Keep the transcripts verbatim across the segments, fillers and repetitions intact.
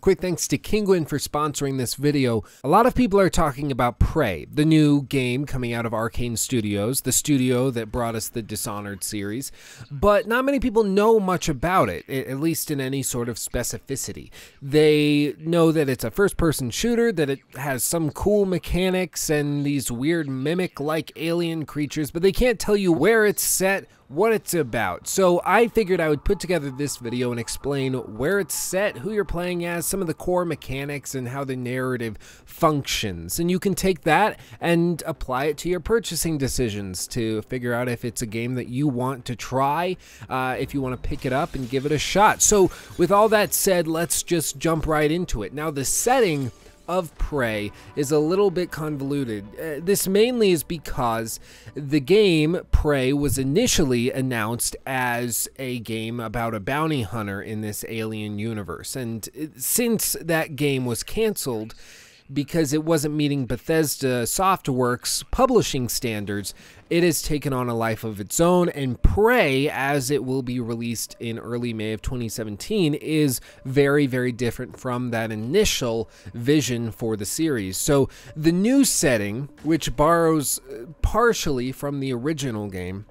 Quick thanks to Kinguin for sponsoring this video. A lot of people are talking about Prey, the new game coming out of Arcane Studios, the studio that brought us the Dishonored series, but not many people know much about it, at least in any sort of specificity. They know that it's a first-person shooter, that it has some cool mechanics and these weird mimic-like alien creatures, but they can't tell you where it's set, what it's about. So I figured I would put together this video and explain where it's set, who you're playing as, some of the core mechanics, and how the narrative functions. And you can take that and apply it to your purchasing decisions to figure out if it's a game that you want to try, uh, if you want to pick it up and give it a shot. So with all that said, let's just jump right into it. Now, the setting of Prey is a little bit convoluted. Uh, this mainly is because the game Prey was initially announced as a game about a bounty hunter in this alien universe, and it, since that game was canceled because it wasn't meeting Bethesda Softworks publishing standards, it has taken on a life of its own, and Prey, as it will be released in early May of twenty seventeen, is very, very different from that initial vision for the series. So the new setting, which borrows partially from the original game,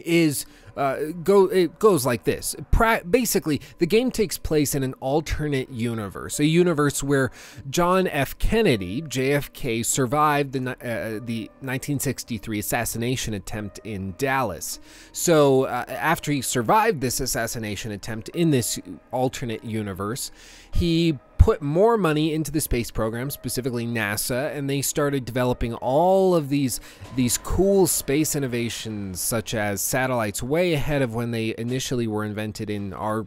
is uh, go it goes like this. Pra basically, the game takes place in an alternate universe, a universe where John F. Kennedy, J F K, survived the uh, the nineteen sixty-three assassination attempt in Dallas. So uh, after he survived this assassination attempt in this alternate universe, he put more money into the space program, specifically NASA, and they started developing all of these these cool space innovations, such as satellites way ahead of when they initially were invented in our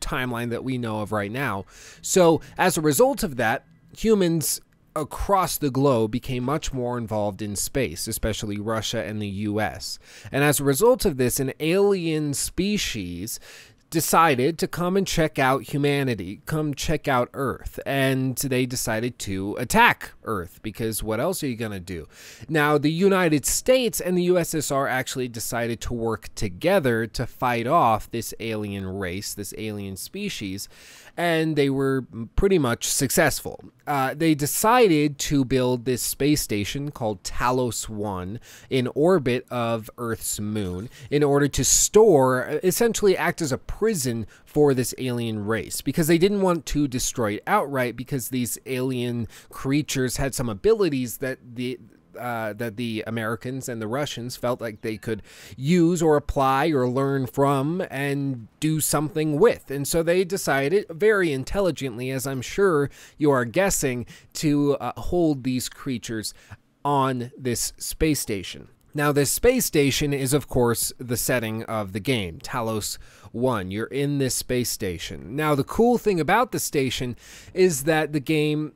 timeline that we know of right now. So as a result of that, humans across the globe became much more involved in space, especially Russia and the U S And as a result of this, an alien species decided to come and check out humanity, come check out Earth, and they decided to attack Earth, because what else are you going to do? Now, the United States and the U S S R actually decided to work together to fight off this alien race, this alien species, and they were pretty much successful. Uh, they decided to build this space station called Talos one in orbit of Earth's moon in order to store, essentially act as a prison for this alien race, because they didn't want to destroy it outright, because these alien creatures had some abilities that the uh, that the Americans and the Russians felt like they could use or apply or learn from and do something with. And so they decided, very intelligently, as I'm sure you are guessing, to uh, hold these creatures on this space station. Now, this space station is, of course, the setting of the game, Talos one. You're in this space station. Now, the cool thing about the station is that the game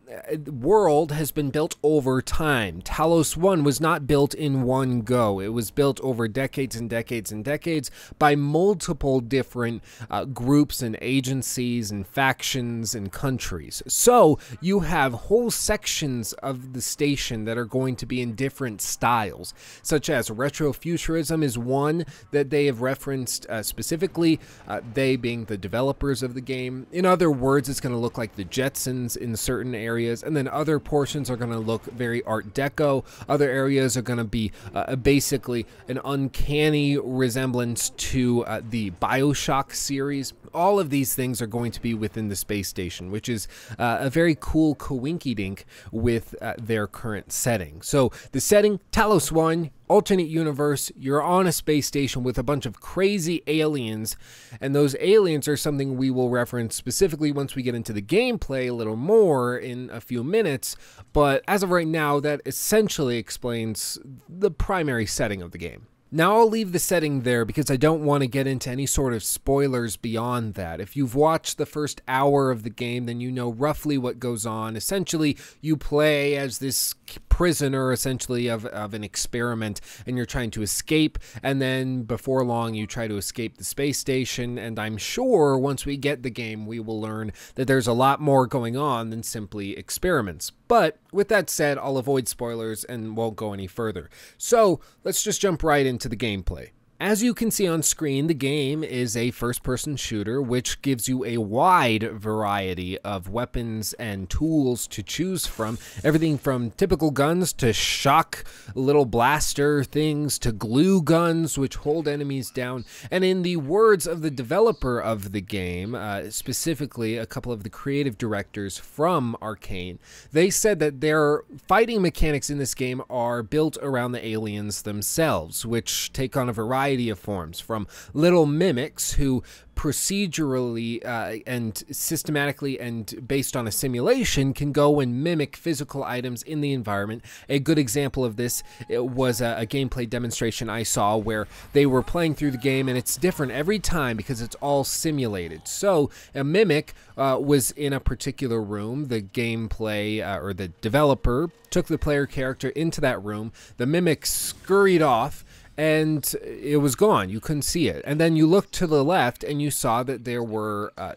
world has been built over time. Talos one was not built in one go. It was built over decades and decades and decades by multiple different uh, groups and agencies and factions and countries. So you have whole sections of the station that are going to be in different styles, such as retrofuturism is one that they have referenced uh, specifically, uh, they being the developers of the game. In other words, it's going to look like the Jetsons in certain areas, and then other portions are going to look very Art Deco. Other areas are going to be uh, basically an uncanny resemblance to uh, the Bioshock series. All of these things are going to be within the space station, which is uh, a very cool coinky-dink with uh, their current setting. So the setting, Talos one, alternate universe, you're on a space station with a bunch of crazy aliens, and those aliens are something we will reference specifically once we get into the gameplay a little more in a few minutes, but as of right now, that essentially explains the primary setting of the game. Now, I'll leave the setting there because I don't want to get into any sort of spoilers beyond that. If you've watched the first hour of the game, then you know roughly what goes on. Essentially, you play as this prisoner, essentially, of, of an experiment, and you're trying to escape, and then before long, you try to escape the space station, and I'm sure once we get the game, we will learn that there's a lot more going on than simply experiments. But with that said, I'll avoid spoilers and won't go any further. So let's just jump right into the gameplay. As you can see on screen, the game is a first-person shooter, which gives you a wide variety of weapons and tools to choose from. Everything from typical guns to shock little blaster things to glue guns, which hold enemies down. And in the words of the developer of the game, uh, specifically a couple of the creative directors from Arcane, they said that their fighting mechanics in this game are built around the aliens themselves, which take on a variety of forms, from little mimics who procedurally uh, and systematically and based on a simulation can go and mimic physical items in the environment. A good example of this it was a, a gameplay demonstration I saw where they were playing through the game, and it's different every time because it's all simulated. So a mimic uh, was in a particular room. The gameplay uh, or the developer took the player character into that room. The mimic scurried off and it was gone. You couldn't see it. And then you looked to the left and you saw that there were uh,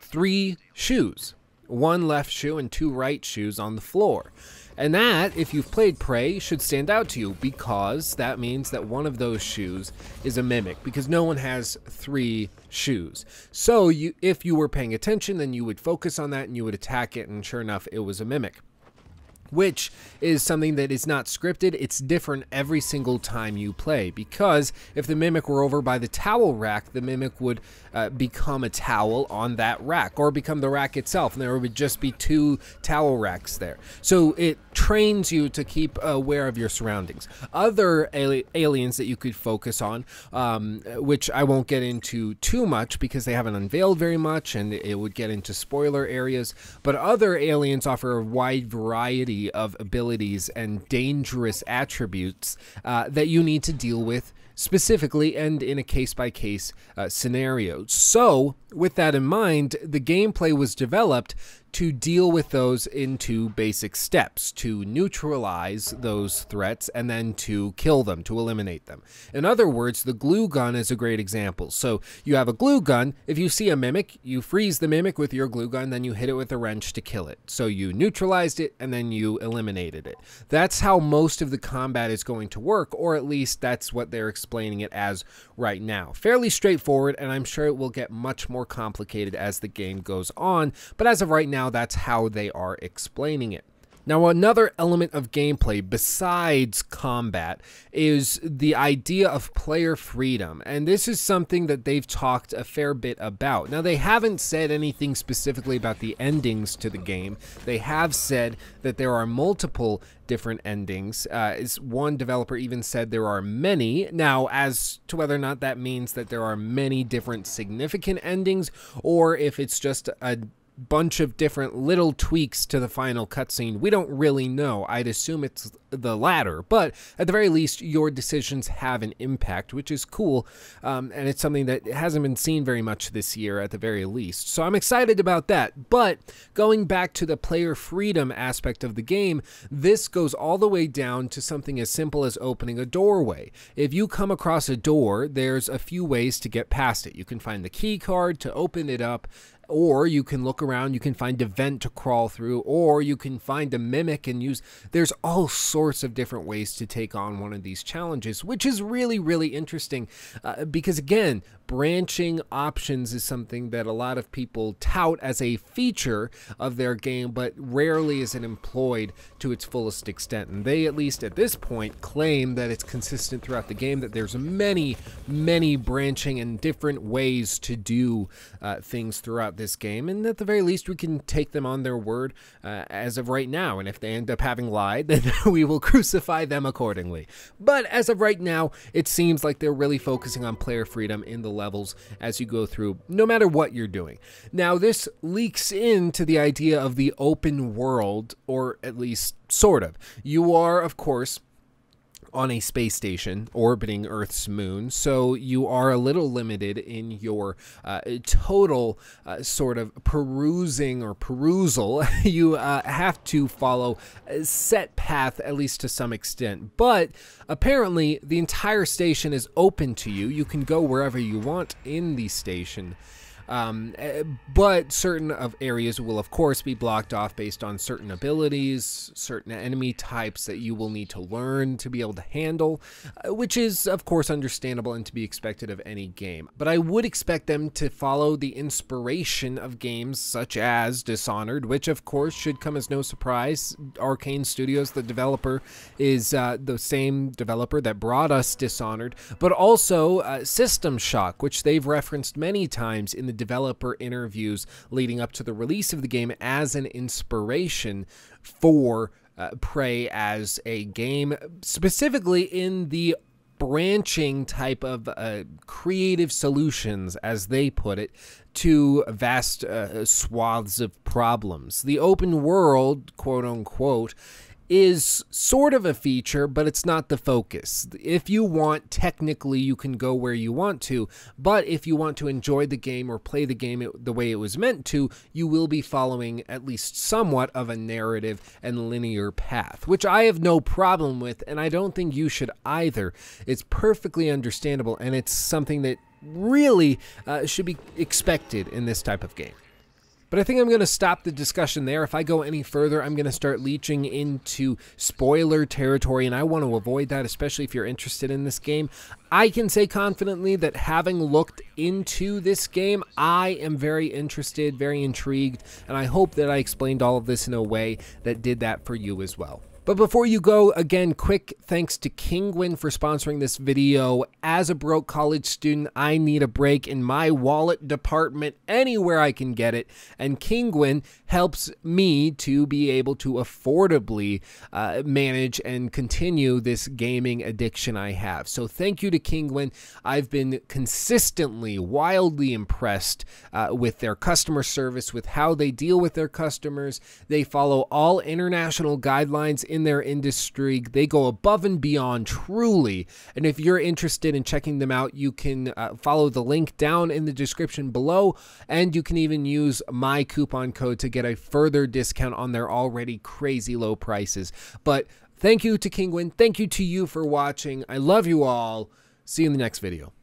three shoes, one left shoe and two right shoes on the floor. And that, if you've played Prey, should stand out to you, because that means that one of those shoes is a mimic, because no one has three shoes. So you, if you were paying attention, then you would focus on that and you would attack it, and sure enough, it was a mimic, which is something that is not scripted. It's different every single time you play, because if the mimic were over by the towel rack, the mimic would uh, become a towel on that rack, or become the rack itself, and there would just be two towel racks there. So it trains you to keep aware of your surroundings. Other ali aliens that you could focus on, um, which I won't get into too much because they haven't unveiled very much and it would get into spoiler areas, but other aliens offer a wide variety of abilities and dangerous attributes uh, that you need to deal with specifically and in a case-by-case uh, scenario. So with that in mind, the gameplay was developed to deal with those in two basic steps: to neutralize those threats and then to kill them, to eliminate them. In other words, the glue gun is a great example. So you have a glue gun. If you see a mimic, you freeze the mimic with your glue gun, then you hit it with a wrench to kill it. So you neutralized it and then you eliminated it. That's how most of the combat is going to work, or at least that's what they're explaining it as right now. Fairly straightforward, and I'm sure it will get much more complicated as the game goes on, but as of right now, Now that's how they are explaining it. Now, another element of gameplay besides combat is the idea of player freedom, and this is something that they've talked a fair bit about. Now, they haven't said anything specifically about the endings to the game. They have said that there are multiple different endings. Uh, is one developer even said there are many. Now, as to whether or not that means that there are many different significant endings, or if it's just a bunch of different little tweaks to the final cutscene, we don't really know. I'd assume it's the latter, but at the very least, your decisions have an impact, which is cool, um, and it's something that hasn't been seen very much this year at the very least, so I'm excited about that. But going back to the player freedom aspect of the game, this goes all the way down to something as simple as opening a doorway. If you come across a door, there's a few ways to get past it. You can find the key card to open it up, or you can look around, you can find a vent to crawl through, or you can find a mimic and use. There's all sorts of different ways to take on one of these challenges, which is really, really interesting, uh, because again, branching options is something that a lot of people tout as a feature of their game, but rarely is it employed to its fullest extent. And they, at least at this point, claim that it's consistent throughout the game, that there's many, many branching and different ways to do uh, things throughout this game. And at the very least, we can take them on their word uh, as of right now. And if they end up having lied, then we will crucify them accordingly. But as of right now, it seems like they're really focusing on player freedom in the levels as you go through, no matter what you're doing. Now, this leaks into the idea of the open world, or at least sort of. You are, of course, on a space station orbiting Earth's moon, so you are a little limited in your uh, total uh, sort of perusing or perusal. You uh, have to follow a set path, at least to some extent, but apparently the entire station is open to you. You can go wherever you want in the station. Um, but certain of areas will, of course, be blocked off based on certain abilities, certain enemy types that you will need to learn to be able to handle, which is, of course, understandable and to be expected of any game. But I would expect them to follow the inspiration of games such as Dishonored, which, of course, should come as no surprise. Arcane Studios, the developer, is uh, the same developer that brought us Dishonored, but also uh, System Shock, which they've referenced many times in the developer interviews leading up to the release of the game as an inspiration for uh, Prey as a game, specifically in the branching type of uh, creative solutions, as they put it, to vast uh, swaths of problems. The open world, quote unquote, is sort of a feature, but it's not the focus. If you want, technically you can go where you want to, but if you want to enjoy the game or play the game it, the way it was meant to, you will be following at least somewhat of a narrative and linear path, which I have no problem with, and I don't think you should either. It's perfectly understandable, and it's something that really uh, should be expected in this type of game. But I think I'm going to stop the discussion there. If I go any further, I'm going to start leeching into spoiler territory, and I want to avoid that, especially if you're interested in this game. I can say confidently that having looked into this game, I am very interested, very intrigued, and I hope that I explained all of this in a way that did that for you as well. But before you go, again, quick thanks to Kinguin for sponsoring this video. As a broke college student, I need a break in my wallet department anywhere I can get it. And Kinguin helps me to be able to affordably uh, manage and continue this gaming addiction I have. So thank you to Kinguin. I've been consistently, wildly impressed uh, with their customer service, with how they deal with their customers. They follow all international guidelines in their industry. They go above and beyond, truly. And if you're interested in checking them out, you can uh, follow the link down in the description below, and you can even use my coupon code to get a further discount on their already crazy low prices. But thank you to Kinguin. Thank you to you for watching. I love you all. See you in the next video.